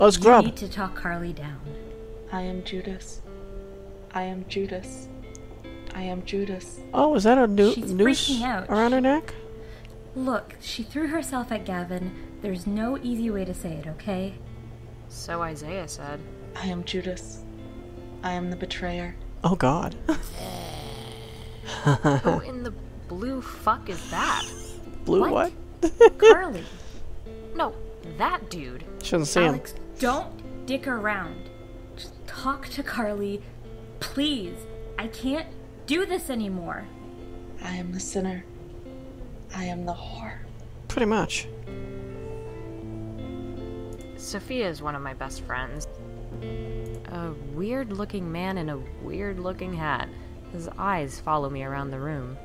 Let's grab. You need to talk Carly down. I am Judas. I am Judas. I am Judas. Oh, is that a noose around her neck? Look, she threw herself at Gavin. There's no easy way to say it, okay? So Isaiah said. I am Judas. I am the betrayer. Oh God. Who in the blue fuck is that? Blue what? Carly. No, that dude. Shouldn't see him. Alex, don't dick around. Just talk to Carly, please. I can't do this anymore. I am the sinner. I am the whore. Pretty much. Sophia is one of my best friends. A weird-looking man in a weird-looking hat. His eyes follow me around the room.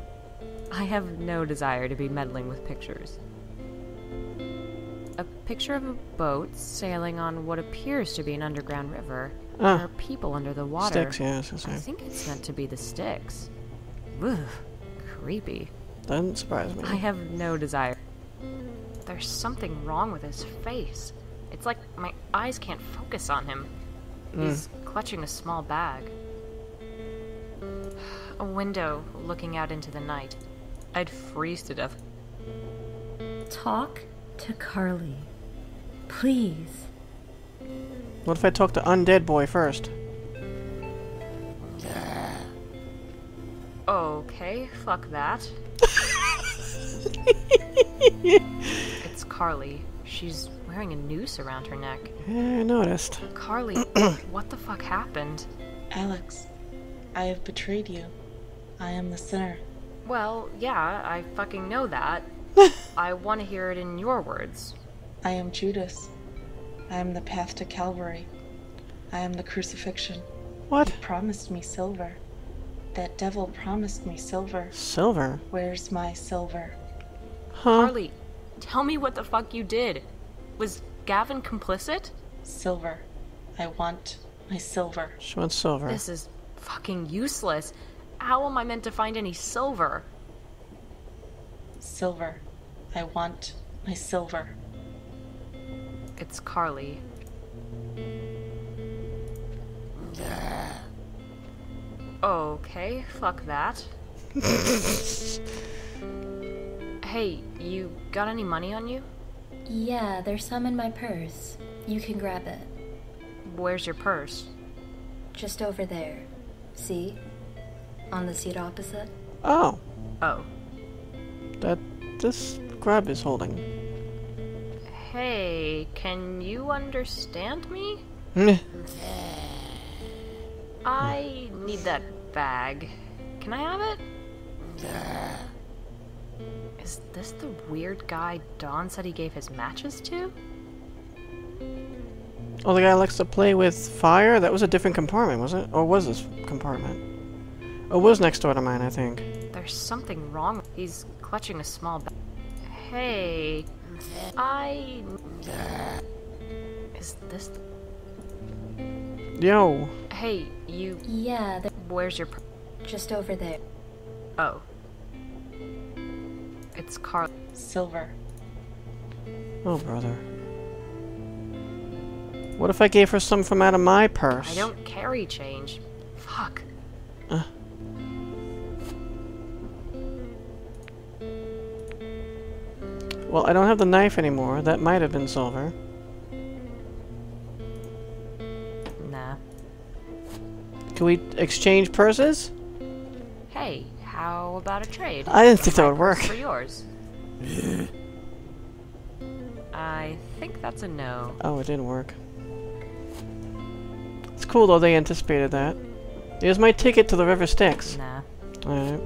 I have no desire to be meddling with pictures. A picture of a boat sailing on what appears to be an underground river. Ah. There are people under the water. Styx, yeah, that's the same. I think it's meant to be the Styx. Ugh, creepy. Doesn't surprise me. I have no desire. There's something wrong with his face. It's like my eyes can't focus on him. He's clutching a small bag. A window looking out into the night. I'd freeze to death. Talk to Carly. Please. What if I talk to Undead Boy first? Okay, fuck that. It's Carly. She's wearing a noose around her neck. Yeah, I noticed. Carly, what the fuck happened? Alex, I have betrayed you. I am the sinner. Well, yeah, I fucking know that. I want to hear it in your words. I am Judas. I am the path to Calvary. I am the crucifixion. What? You promised me silver. That devil promised me silver. Silver? Where's my silver? Huh? Carly, tell me what the fuck you did. Was Gavin complicit? Silver. I want my silver. She wants silver. This is fucking useless. How am I meant to find any silver? Silver. I want my silver. It's Carly. Okay, fuck that. Hey, you got any money on you? Yeah, there's some in my purse. You can grab it. Where's your purse? Just over there. See? On the seat opposite. Oh. Oh. That this grab is holding. Hey, can you understand me? I need that bag. Can I have it? Is this the weird guy Don said he gave his matches to? Oh, the guy likes to play with fire? That was a different compartment, wasn't it? Or was this compartment? It was next door to mine, I think. There's something wrong. He's clutching a small bag. Hey, Is this... Yo. Hey, you... Yeah, where's your... Just over there. Oh. It's Carl. Silver. Oh, brother. What if I gave her some from out of my purse? I don't carry change. Fuck. Well, I don't have the knife anymore. That might have been silver. Nah. Can we exchange purses? Hey. How about a trade? I didn't think that would work. For yours. I think that's a no. Oh, it didn't work. It's cool though, they anticipated that. Here's my ticket to the River Styx. Nah. Alright.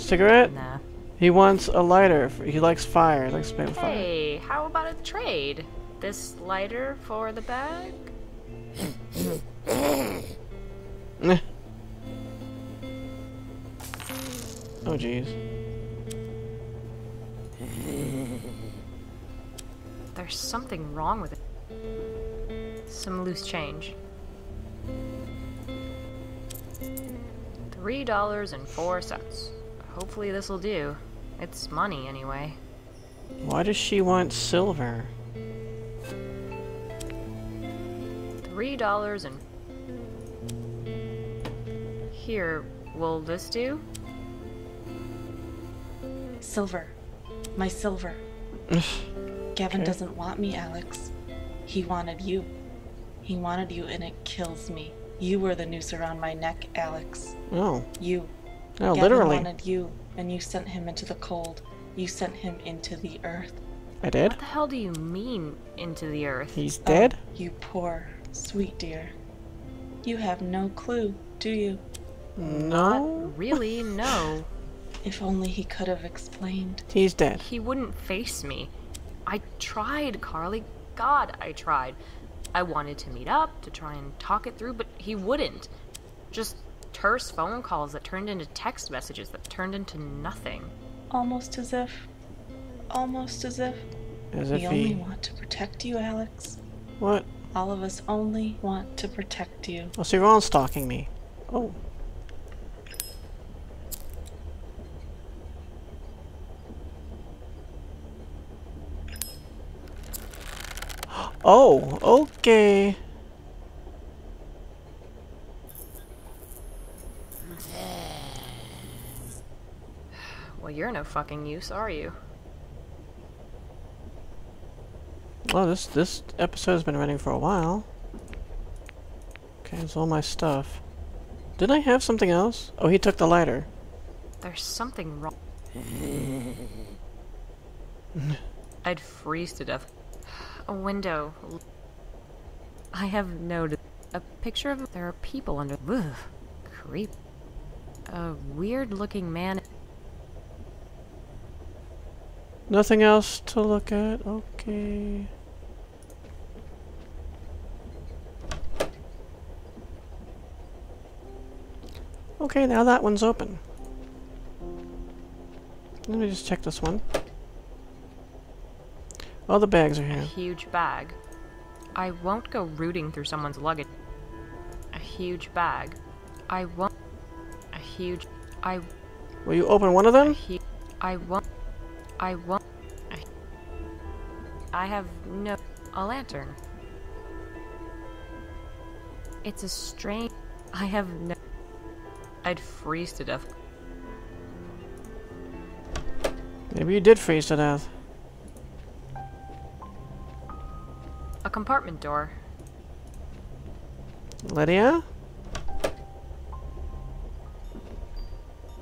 Cigarette? Nah. He wants a lighter. He likes fire. He likes to play with fire. Hey, how about a trade? This lighter for the bag? Nah. Oh, jeez. There's something wrong with it. Some loose change. $3.04. Hopefully this'll do. It's money, anyway. Why does she want silver? $3 and... Here, will this do? Silver. My silver. Gavin doesn't want me, Alex. He wanted you. He wanted you, and it kills me. You were the noose around my neck, Alex. Oh. You. No, Gavin literally. Wanted you, and you sent him into the cold. You sent him into the earth. I did? What the hell do you mean, into the earth? He's dead? Oh, you poor, sweet dear. You have no clue, do you? No. Not really, no. If only he could have explained. He's dead. He wouldn't face me. I tried, Carly. God, I tried. I wanted to meet up, to try and talk it through, but he wouldn't. Just terse phone calls that turned into text messages that turned into nothing. Almost as if. As if we only want to protect you, Alex. What? All of us only want to protect you. Oh, so you're all stalking me. Oh. Oh, okay. Well, you're no fucking use, are you? Well, this episode's been running for a while. Okay, it's all my stuff. Did I have something else? Oh, he took the lighter. There's something wrong. I'd freeze to death. A window. I have noticed a picture of. There are people under. Ugh, creep. A weird-looking man. Nothing else to look at. Okay. Okay, now that one's open. Let me just check this one. All the bags are here. A huge bag. I won't go rooting through someone's luggage. A huge bag. I won't. A huge. I. Will you open one of them? I won't. I won't. I have no. A lantern. It's a strange. I have no. I'd freeze to death. Maybe you did freeze to death. A compartment door. Lydia?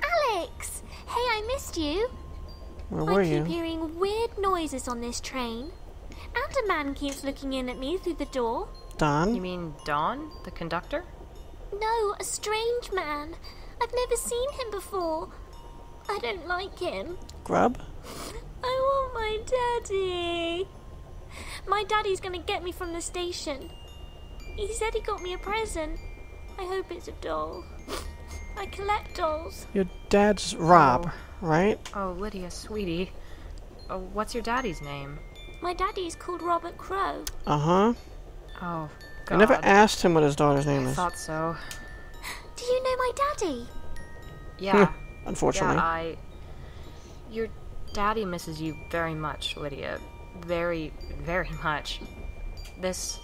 Alex! Hey, I missed you. Where were you? I keep hearing weird noises on this train. And a man keeps looking in at me through the door. Don? You mean Don, the conductor? No, a strange man. I've never seen him before. I don't like him. Grub? I want my daddy. My daddy's gonna get me from the station. He said he got me a present. I hope it's a doll. I collect dolls. Your dad's Rob, right? Oh, Lydia, sweetie. Oh, what's your daddy's name? My daddy's called Robert Crow. Uh-huh. Oh, God. I never asked him what his daughter's name is. I thought so. Do you know my daddy? Yeah. Unfortunately. Yeah, Your daddy misses you very much, Lydia. Very, very much. This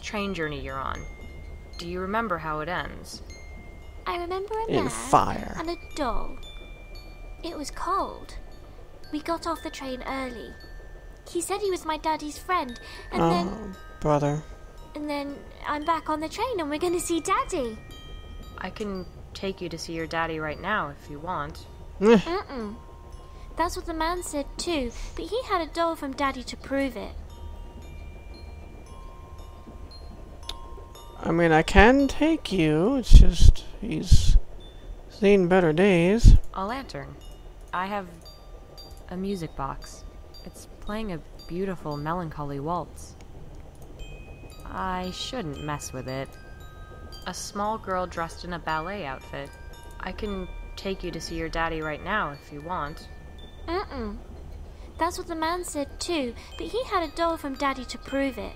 train journey you're on. Do you remember how it ends? I remember a man and a doll. It was cold. We got off the train early. He said he was my daddy's friend, and then brother. And then I'm back on the train, and we're going to see Daddy. I can take you to see your daddy right now if you want. Mm-mm. That's what the man said too, but he had a doll from Daddy to prove it. I mean, I can take you, it's just he's seen better days. A lantern. I have a music box. It's playing a beautiful melancholy waltz. I shouldn't mess with it. A small girl dressed in a ballet outfit. I can take you to see your daddy right now if you want. Mm-mm. That's what the man said too, but he had a doll from Daddy to prove it.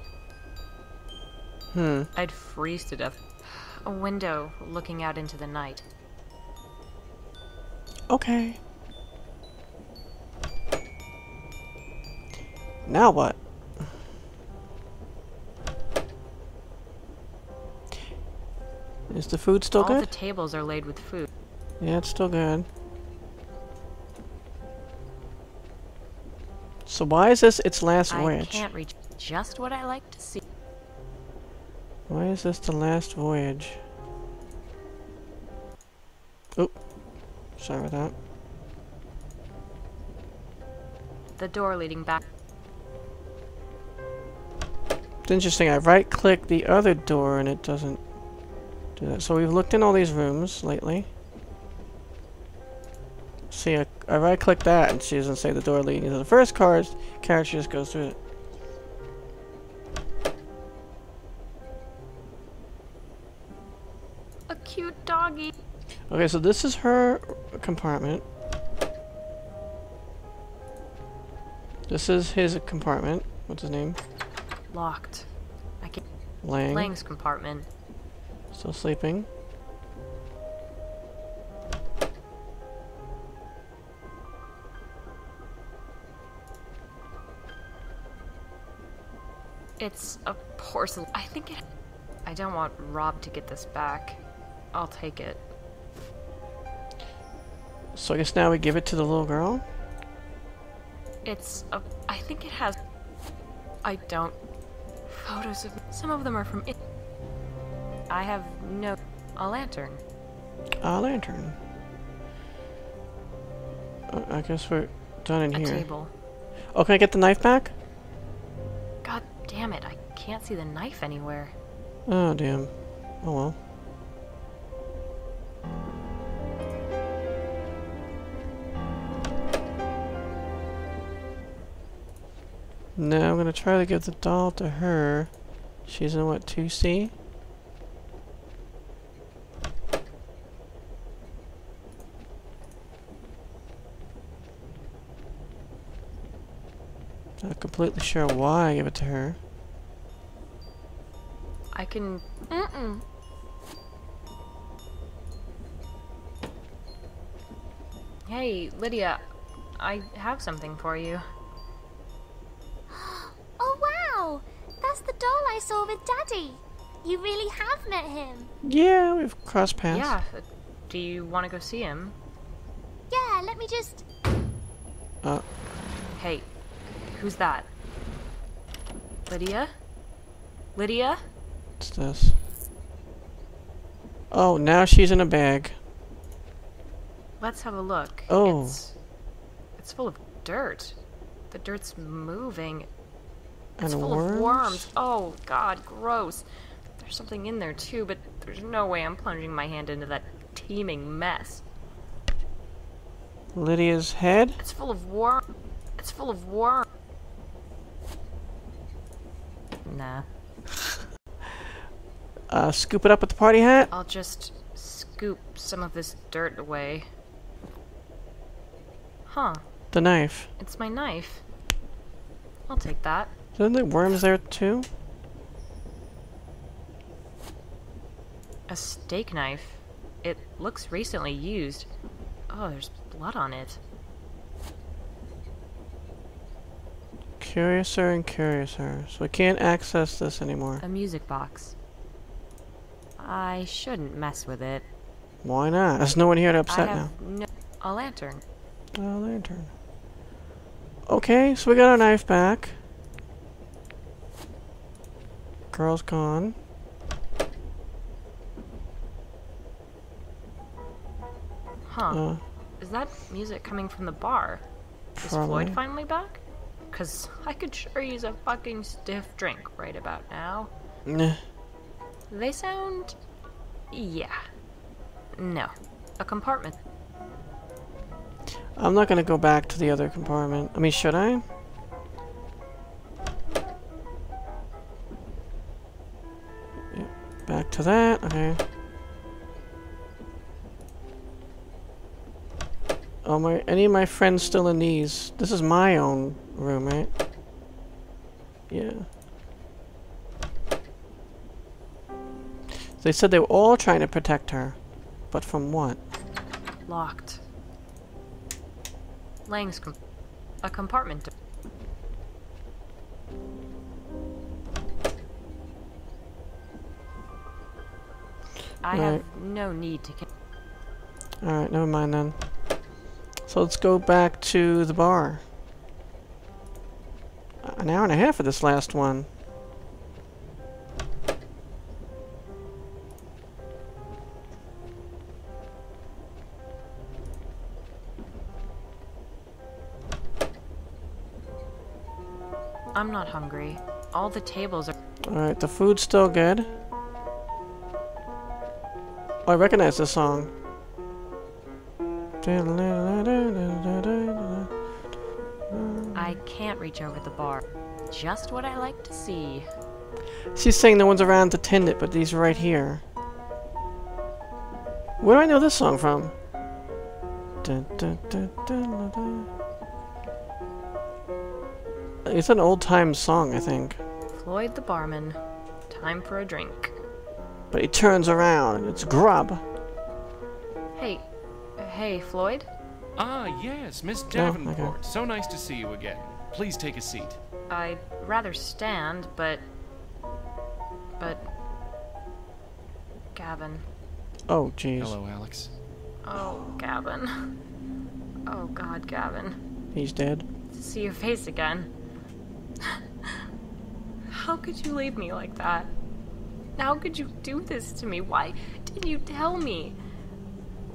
I'd freeze to death. A window looking out into the night. Okay. Now what? Is the food still good? All the tables are laid with food. Yeah, it's still good. So why is this its last voyage? I can't reach just what I like to see. Why is this the last voyage? Oop. Sorry about that. The door leading back. It's interesting, I right-click the other door and it doesn't do that. So we've looked in all these rooms lately. See, I right-click that and she doesn't say the door leading to the first carriage, she just goes through it. A cute doggy. Okay, so this is her compartment. This is his compartment. What's his name? Locked. I can't. Lang. Lang's compartment. Still sleeping. It's a porcelain. I think it. I don't want Rob to get this back. I'll take it. So I guess now we give it to the little girl? It's a. I think it has. I don't. Photos of. Some of them are from. I have no. A lantern. A lantern. I guess we're done in here. A table. Oh, can I get the knife back? God damn it. I can't see the knife anywhere. Oh, damn. Oh, well. Now I'm going to try to give the doll to her. She's in what, 2C? Not completely sure why I give it to her. I can. Mm-mm. Hey, Lydia, I have something for you. Oh, wow! That's the doll I saw with Daddy. You really have met him. Yeah, we've crossed paths. Yeah, do you want to go see him? Yeah, let me just. Hey, who's that? Lydia? Lydia? What's this? Oh, now she's in a bag. Let's have a look. Oh. It's full of dirt. The dirt's moving. It's full of worms. Oh, God, gross. There's something in there, too, but there's no way I'm plunging my hand into that teeming mess. Lydia's head? It's full of worms. It's full of worms. Nah. Scoop it up with the party hat? I'll just scoop some of this dirt away. Huh. The knife. It's my knife. I'll take that. Isn't there worms there too? A steak knife. It looks recently used. Oh, there's blood on it. Curiouser and curiouser. So I can't access this anymore. A music box. I shouldn't mess with it. Why not? There's no one here to upset now. No, a lantern. A lantern. Okay, so we got our knife back. Girl's gone. Huh. Is that music coming from the bar? Probably. Is Floyd finally back? Because I could sure use a fucking stiff drink right about now. Nah. They sound. Yeah. No. A compartment. I'm not gonna go back to the other compartment. I mean, should I? Yeah, back to that. Okay. Oh my! Any of my friends still in these? This is my own room, right? Yeah. They said they were all trying to protect her. But from what? Locked. Lang's a compartment. I have no need to... Alright, never mind then. So let's go back to the bar. An hour and a half of this last one. I'm not hungry. All the tables are... Alright, the food's still good. Oh, I recognize this song. I can't reach over the bar. Just what I like to see. She's saying no one's around to tend it, but these right here. Where do I know this song from? It's an old-time song, I think. Floyd the barman. Time for a drink. But he turns around, and it's grub. Hey. Hey, Floyd? Ah, yes, Miss Davenport. Oh, okay. So nice to see you again. Please take a seat. I'd rather stand, but... Gavin. Oh, jeez. Hello, Alex. Oh, Gavin. Oh, God, Gavin. He's dead. To see your face again. How could you leave me like that? How could you do this to me? Why didn't you tell me?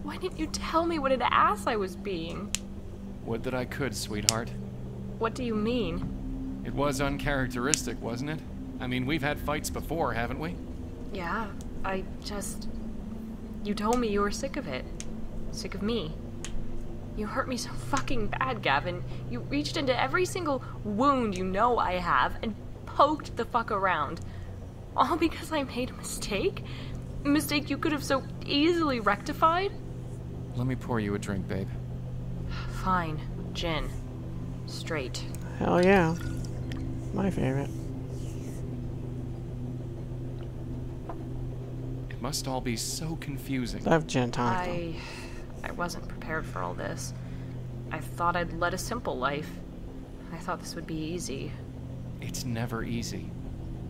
Why didn't you tell me what an ass I was being? Would that I could, sweetheart. What do you mean? It was uncharacteristic, wasn't it? I mean, we've had fights before, haven't we? Yeah, I just... You told me you were sick of it. Sick of me. You hurt me so fucking bad, Gavin. You reached into every single wound you know I have and poked the fuck around. All because I made a mistake? A mistake you could have so easily rectified? Let me pour you a drink, babe. Fine. Gin. Straight. Hell yeah. My favorite. It must all be so confusing. I have gin tonic. I wasn't prepared for all this. I thought I'd led a simple life. I thought this would be easy. It's never easy.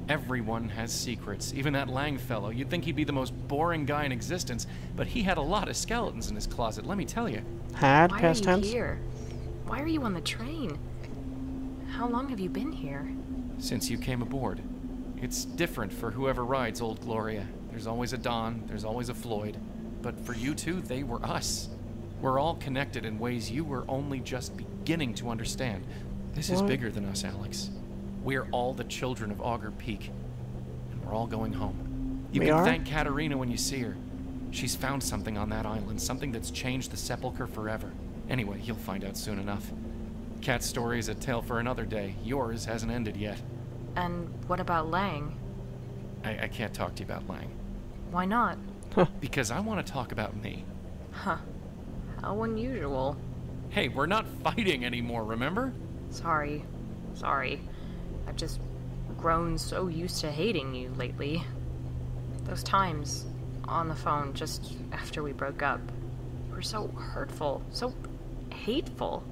Everyone has secrets. Even that Lang fellow. You'd think he'd be the most boring guy in existence, but he had a lot of skeletons in his closet, let me tell you. Had past tense? Why are you here? Why are you on the train? How long have you been here? Since you came aboard. It's different for whoever rides Old Gloria. There's always a Don, there's always a Floyd. But for you two, they were us. We're all connected in ways you were only just beginning to understand. This is bigger than us, Alex. We're all the children of Augur Peak, and we're all going home. You can thank Katarina when you see her. She's found something on that island, something that's changed the sepulcher forever. Anyway, you'll find out soon enough. Kat's story is a tale for another day. Yours hasn't ended yet. And what about Lang? I can't talk to you about Lang. Why not? Because I want to talk about me. Huh. How unusual. Hey, we're not fighting anymore, remember? Sorry. Sorry. I've just grown so used to hating you lately. Those times on the phone just after we broke up were so hurtful, so hateful.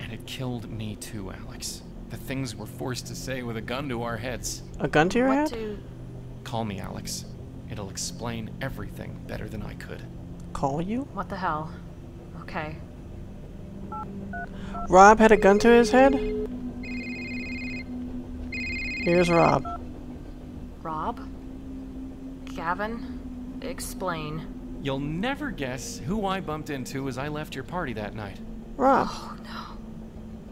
And it killed me too, Alex. The things we're forced to say with a gun to our heads. A gun to your head? Call me, Alex. It'll explain everything better than I could. Call you? What the hell? Okay. Rob had a gun to his head? Here's Rob. Rob? Gavin? Explain. You'll never guess who I bumped into as I left your party that night. Rob. Oh, no.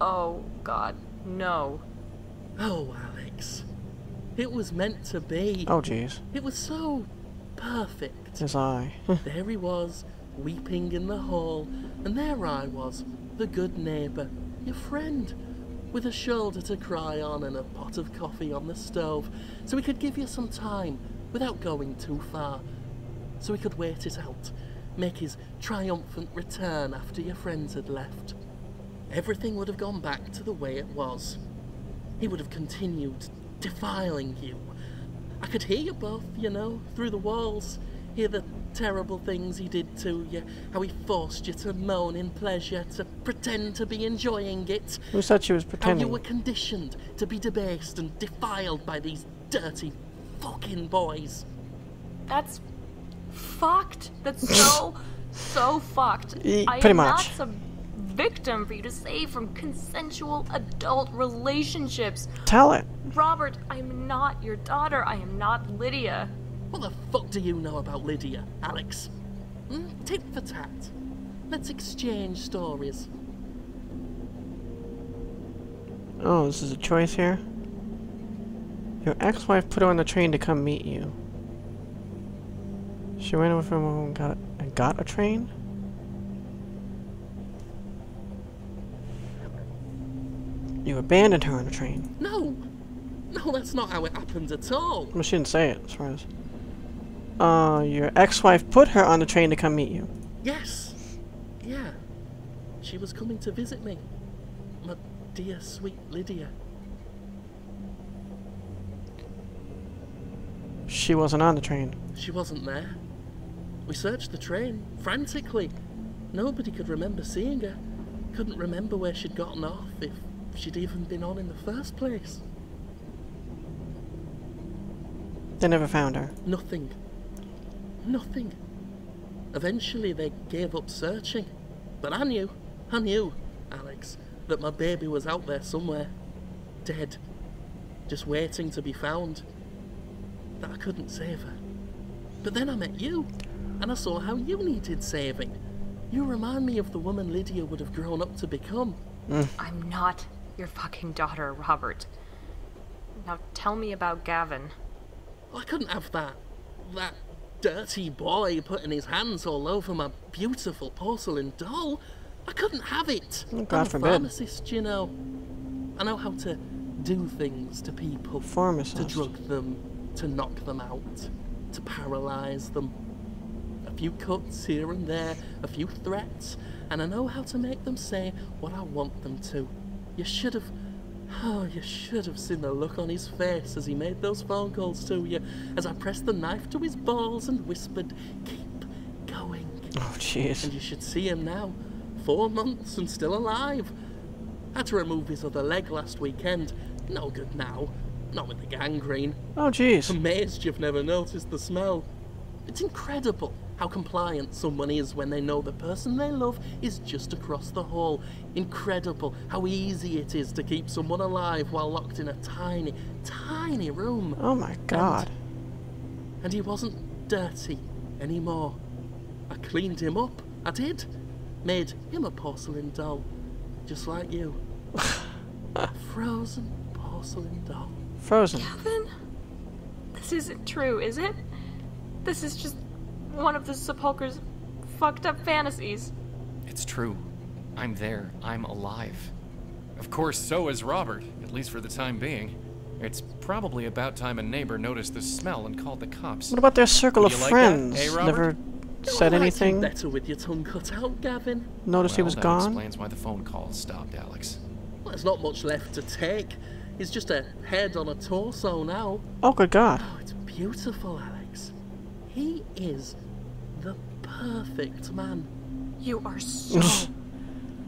Oh, God. No. Oh, Alex. It was meant to be. Oh, jeez. It was so perfect. His eye. There he was, weeping in the hall. And there I was, the good neighbor, your friend. With a shoulder to cry on and a pot of coffee on the stove, so we could give you some time without going too far. So we could wait it out, make his triumphant return after your friends had left. Everything would have gone back to the way it was. He would have continued defiling you. I could hear you both, you know, through the walls, hear the terrible things he did to you, how he forced you to moan in pleasure, to pretend to be enjoying it. Who said she was pretending? How you were conditioned to be debased and defiled by these dirty fucking boys. That's fucked. That's so, so fucked. Pretty much. Not some victim for you to save from consensual adult relationships. Tell it. Robert, I'm not your daughter. I am not Lydia. What the fuck do you know about Lydia, Alex? Tit for tat. Let's exchange stories. Oh, this is a choice here. Your ex-wife put her on the train to come meet you. She went over from home and got a train? You abandoned her on a train. No! No, that's not how it happened at all. Well, she didn't say it, as far as... your ex-wife put her on the train to come meet you. Yes! Yeah. She was coming to visit me. My dear, sweet Lydia. She wasn't on the train. She wasn't there. We searched the train, frantically. Nobody could remember seeing her. Couldn't remember where she'd gotten off, if she'd even been on in the first place. They never found her. Nothing. Nothing. Eventually they gave up searching. But I knew, Alex, that my baby was out there somewhere. Dead. Just waiting to be found. That I couldn't save her. But then I met you, and I saw how you needed saving. You remind me of the woman Lydia would have grown up to become. I'm not your fucking daughter, Robert. Now tell me about Gavin. I couldn't have that dirty boy putting his hands all over my beautiful porcelain doll. I couldn't have it. God forbid. I'm a pharmacist, you know. I know how to do things to people. Pharmacist. To drug them, to knock them out, to paralyze them. A few cuts here and there, a few threats, and I know how to make them say what I want them to. You should have seen the look on his face as he made those phone calls to you, as I pressed the knife to his balls and whispered, "Keep going." Oh, jeez. And you should see him now, 4 months and still alive. Had to remove his other leg last weekend. No good now. Not with the gangrene. Oh, jeez. Amazed you've never noticed the smell. It's incredible how compliant someone is when they know the person they love is just across the hall. Incredible how easy it is to keep someone alive while locked in a tiny, tiny room. Oh my God. And he wasn't dirty anymore. I cleaned him up. I did. Made him a porcelain doll. Just like you. A frozen porcelain doll. Frozen. Gavin? This isn't true, is it? This is just one of the Sepulchre's fucked up fantasies. It's true. I'm there. I'm alive. Of course, so is Robert, at least for the time being. It's probably about time a neighbor noticed the smell and called the cops. What about their circle of friends? Like, hey, never said anything? Better with your tongue cut out, Gavin. Noticed he was gone? That explains why the phone call stopped, Alex. Well, there's not much left to take. It's just a head on a torso now. Oh, good God. Oh, it's beautiful, Alex. He is the perfect man. You are so,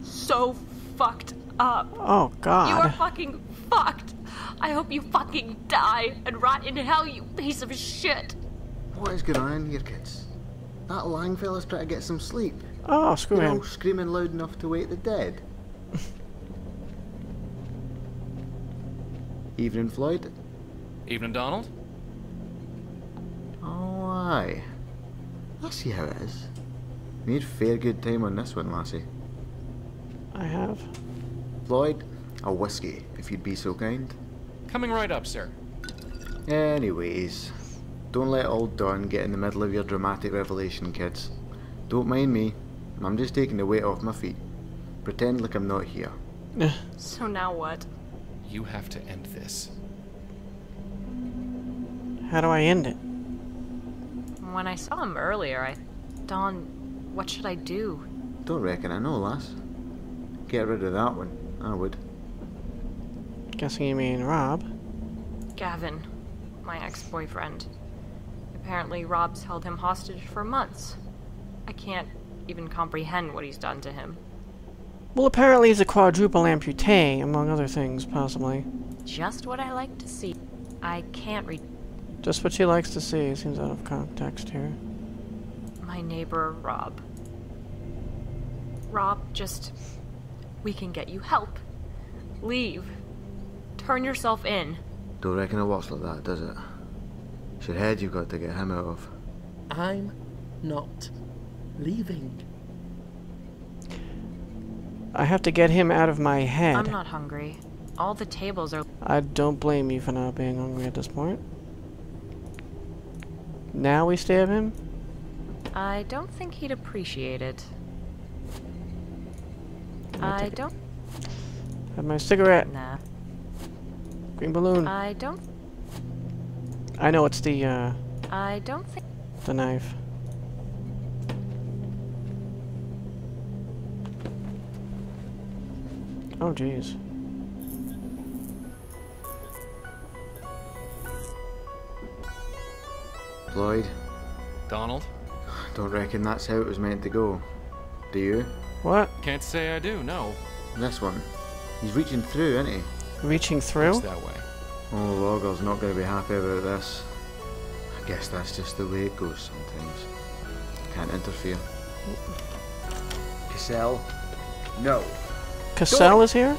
so fucked up. Oh, God. You are fucking fucked. I hope you fucking die and rot in hell, you piece of shit. What is going on here, kids? That Lang fella's trying to get some sleep. Oh, screw him. Screaming loud enough to wake the dead. Evening, Floyd. Evening, Donald. Oh, aye. I see how it is. You need fair good time on this one, lassie. I have. Floyd, a whiskey, if you'd be so kind. Coming right up, sir. Anyways, don't let old Don get in the middle of your dramatic revelation, kids. Don't mind me. I'm just taking the weight off my feet. Pretend like I'm not here. So now what? You have to end this. How do I end it? When I saw him earlier, Don, what should I do? Don't reckon I know, lass. Get rid of that one, I would. Guessing you mean Rob? Gavin, my ex-boyfriend. Apparently Rob's held him hostage for months. I can't even comprehend what he's done to him. Well, apparently he's a quadruple amputee, among other things, possibly. Just what I like to see. I can't read. Just what she likes to see. Seems out of context here. my neighbor, Rob. Rob, just, we can get you help. Leave. Turn yourself in. Don't reckon it works like that, does it? It's your head you've got to get him out of. I'm not leaving. I have to get him out of my head. I'm not hungry. All the tables are... I don't blame you for not being hungry at this point. Now we stab him? I don't think he'd appreciate it. I don't... Have my cigarette. Nah. Green balloon. I don't... I know it's the, I don't think... The knife. Oh, jeez. Lloyd. Donald. Don't reckon that's how it was meant to go. Do you? What? Can't say I do, no. This one. He's reaching through, isn't he? Reaching through? It's that way. Oh, Logger's not going to be happy about this. I guess that's just the way it goes sometimes. Can't interfere. Cassell. No. Cassell is here?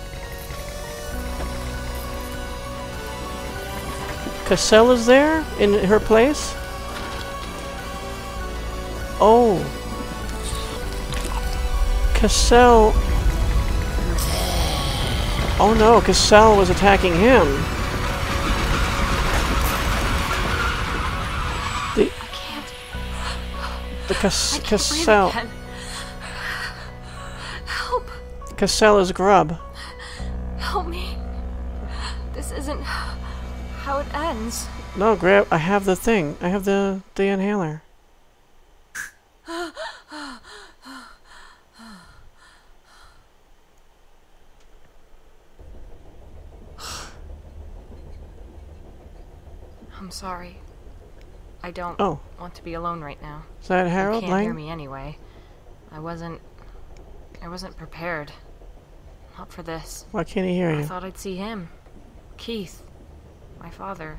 Cassell is there? In her place? Oh. Cassell. Oh no, Cassell was attacking him. Cassell. Help. Cassell is grub. Help me. This isn't how it ends. No, grab. I have the thing. I have the inhaler. I'm sorry. I don't want to be alone right now. Is that Harold? You can't hear me anyway. I wasn't prepared. Not for this. Why can't he hear you? I thought I'd see him. Keith. My father.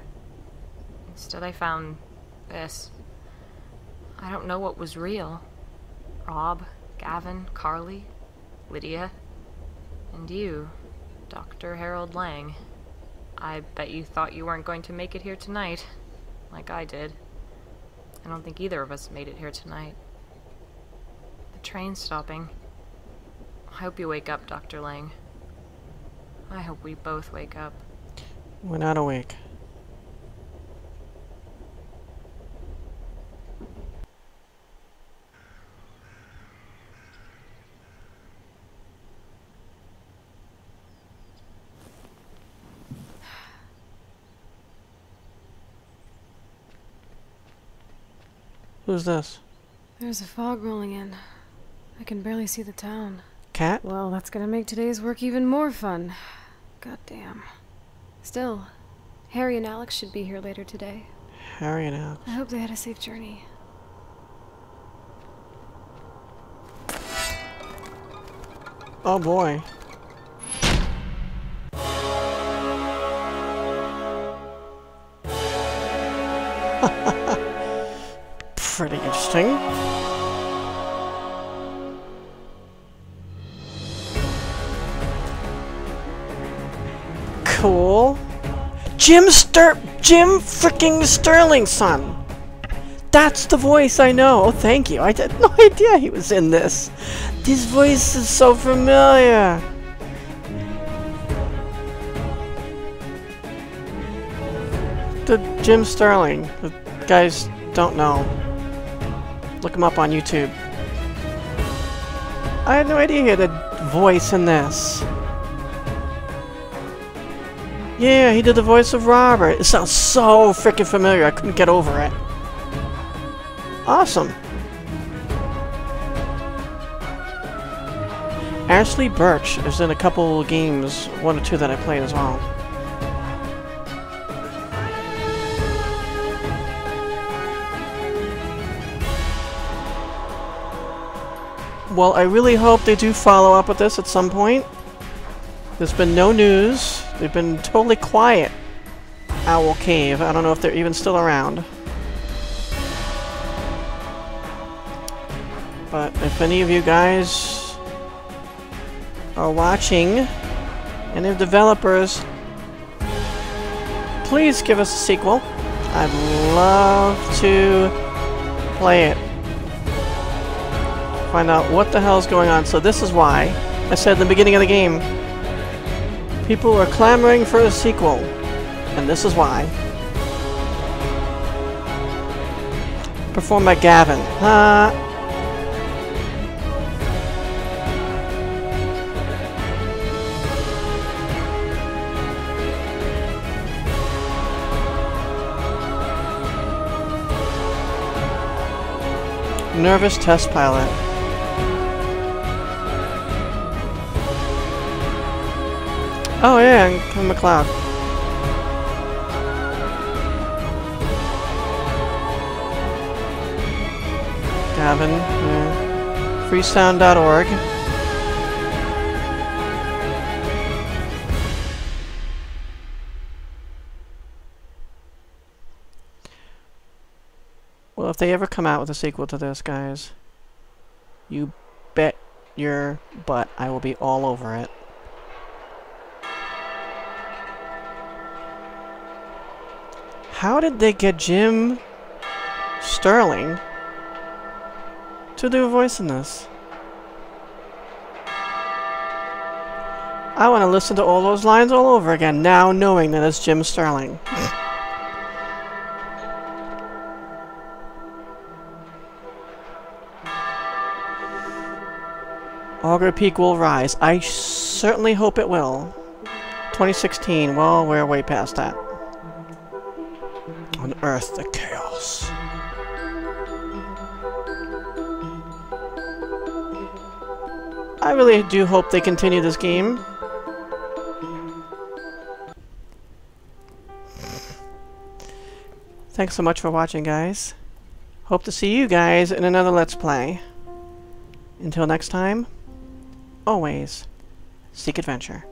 Instead I found this. I don't know what was real. Rob, Gavin, Carly, Lydia, and you, Dr. Harold Lang. I bet you thought you weren't going to make it here tonight, like I did. I don't think either of us made it here tonight. The train's stopping. I hope you wake up, Dr. Lang. I hope we both wake up. We're not awake. Who's this? There's a fog rolling in. I can barely see the town. Cat? Well, that's gonna make today's work even more fun. Goddamn. Still, Harry and Alex should be here later today. Harry and Alex. I hope they had a safe journey. Oh boy. Pretty interesting. Cool. Jim freaking Sterling, son. That's the voice I know. Oh, thank you. I had no idea he was in this. This voice is so familiar. The Jim Sterling. The guys don't know. Look him up on YouTube. I had no idea he had a voice in this. Yeah, he did the voice of Robert. It sounds so freaking familiar. I couldn't get over it. Awesome. Ashley Burch is in a couple games, one or two that I played as well. Well, I really hope they do follow up with this at some point. There's been no news. They've been totally quiet. Owl Cave. I don't know if they're even still around. But if any of you guys are watching, any of developers, please give us a sequel. I'd love to play it. Find out what the hell's going on. So this is why I said in the beginning of the game, people are clamoring for a sequel, and this is why. Performed by Gavin. Nervous test pilot. Oh yeah, and Kevin MacLeod. Gavin, yeah. freesound.org. Well, if they ever come out with a sequel to this, guys, you bet your butt I will be all over it. How did they get Jim Sterling to do a voice in this? I want to listen to all those lines all over again now, knowing that it's Jim Sterling. Augur Peak will rise. I certainly hope it will. 2016. Well, we're way past that. On Earth to Chaos. I really do hope they continue this game. Thanks so much for watching, guys. Hope to see you guys in another Let's Play. Until next time, always seek adventure.